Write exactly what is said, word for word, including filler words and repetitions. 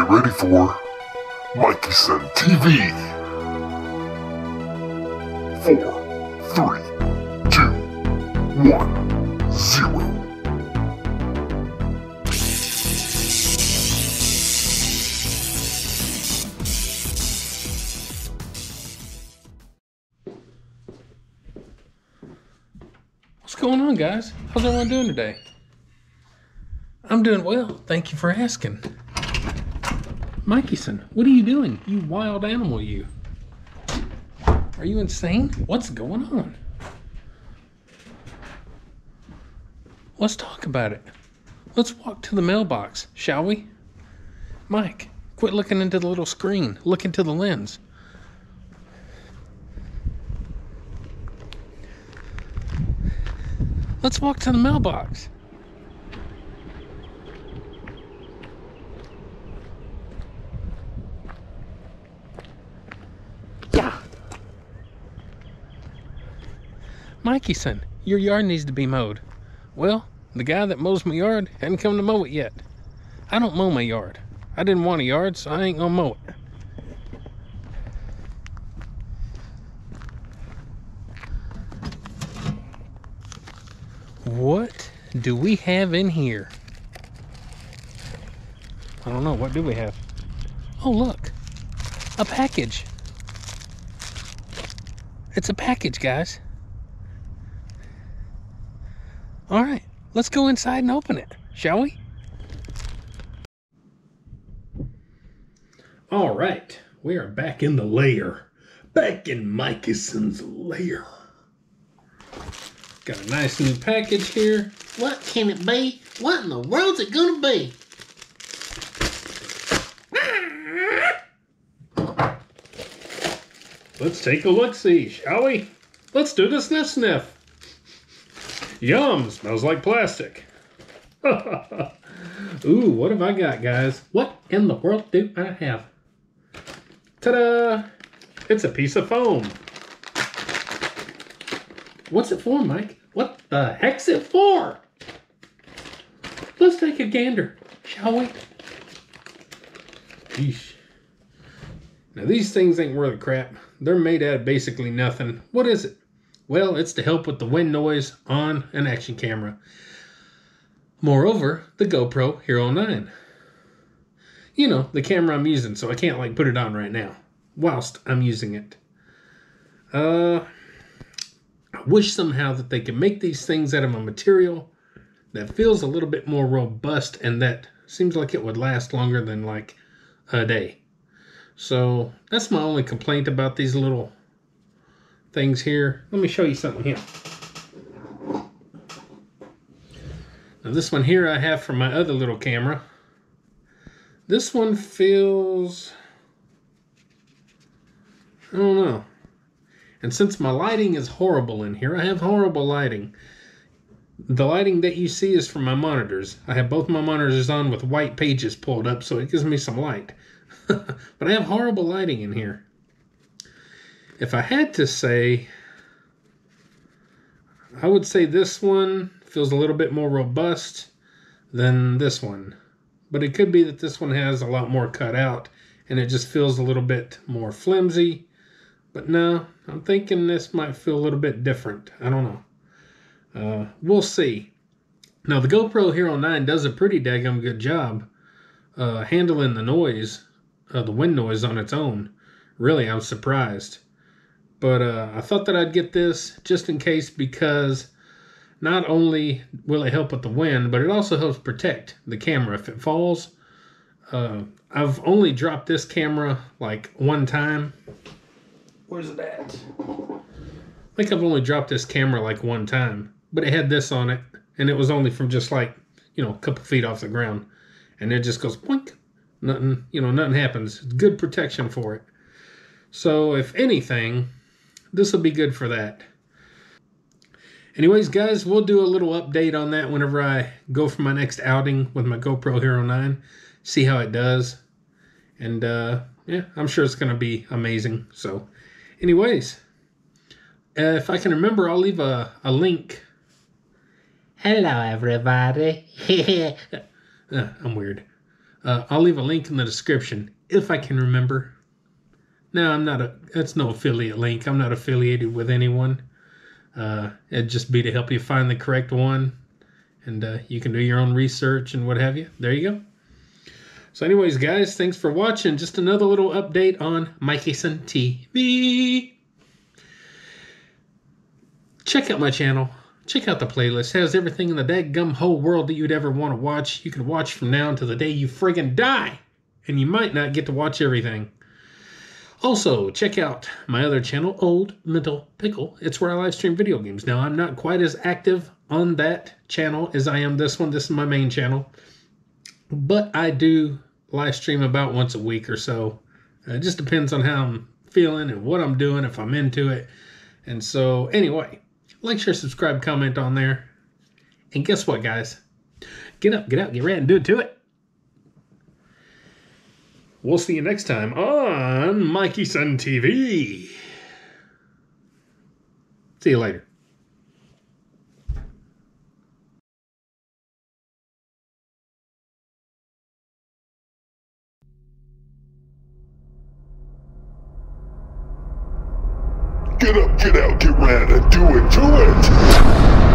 get ready for Mikieson T V. Four, three, two, one, zero. What's going on, guys? How's everyone doing today? I'm doing well, thank you for asking. Mikieson, what are you doing? You wild animal, you. Are you insane? What's going on? Let's talk about it. Let's walk to the mailbox, shall we? Mike, quit looking into the little screen. Look into the lens. Let's walk to the mailbox. Mikieson, your yard needs to be mowed. Well, the guy that mows my yard hasn't come to mow it yet. I don't mow my yard. I didn't want a yard, so I ain't gonna mow it. What do we have in here? I don't know, what do we have? Oh, look, a package. It's a package, guys. All right, let's go inside and open it, shall we? All right, we are back in the lair. Back in Mikieson's lair. Got a nice new package here. What can it be? What in the world's it gonna be? Let's take a look-see, shall we? Let's do the sniff-sniff. Yum, smells like plastic. Ooh, what have I got, guys? What in the world do I have? Ta-da! It's a piece of foam. What's it for, Mike? What the heck's it for? Let's take a gander, shall we? Yeesh. Now, these things ain't worth a crap. They're made out of basically nothing. What is it? Well, it's to help with the wind noise on an action camera. Moreover, the GoPro Hero nine. You know, the camera I'm using, so I can't like put it on right now whilst I'm using it. Uh, I wish somehow that they could make these things out of a material that feels a little bit more robust and that seems like it would last longer than like a day. So that's my only complaint about these little things here. Let me show you something here. Now this one here I have from my other little camera. This one feels, I don't know. And since my lighting is horrible in here, I have horrible lighting. The lighting that you see is from my monitors. I have both my monitors on with white pages pulled up, so it gives me some light. But I have horrible lighting in here. If I had to say, I would say this one feels a little bit more robust than this one. But it could be that this one has a lot more cut out and it just feels a little bit more flimsy. But no, I'm thinking this might feel a little bit different. I don't know. Uh, we'll see. Now the GoPro Hero nine does a pretty daggum good job uh, handling the noise, uh, the wind noise on its own. Really, I'm surprised. But uh, I thought that I'd get this just in case, because not only will it help with the wind, but it also helps protect the camera if it falls. Uh, I've only dropped this camera like one time. Where's it at? I think I've only dropped this camera like one time, but it had this on it, and it was only from just like, you know, a couple feet off the ground. And it just goes boink. Nothing, you know, nothing happens. Good protection for it. So if anything, this will be good for that. Anyways, guys, we'll do a little update on that whenever I go for my next outing with my GoPro Hero nine. See how it does. And, uh, yeah, I'm sure it's going to be amazing. So, anyways, uh, if I can remember, I'll leave a, a link. Hello, everybody. uh, I'm weird. Uh, I'll leave a link in the description if I can remember. No, I'm not a. That's no affiliate link. I'm not affiliated with anyone. Uh, it'd just be to help you find the correct one, and uh, you can do your own research and what have you. There you go. So, anyways, guys, thanks for watching. Just another little update on Mikieson T V. Check out my channel. Check out the playlist. It has everything in the dadgum whole world that you'd ever want to watch. You can watch from now until the day you friggin' die, and you might not get to watch everything. Also, check out my other channel, Old Mental Pickle. It's where I live stream video games. Now, I'm not quite as active on that channel as I am this one. This is my main channel. But I do live stream about once a week or so. It just depends on how I'm feeling and what I'm doing, if I'm into it. And so, anyway, like, share, subscribe, comment on there. And guess what, guys? Get up, get out, get ready, and do it to it. We'll see you next time on Mikieson T V. See you later. Get up, get out, get ran, and do it, do it!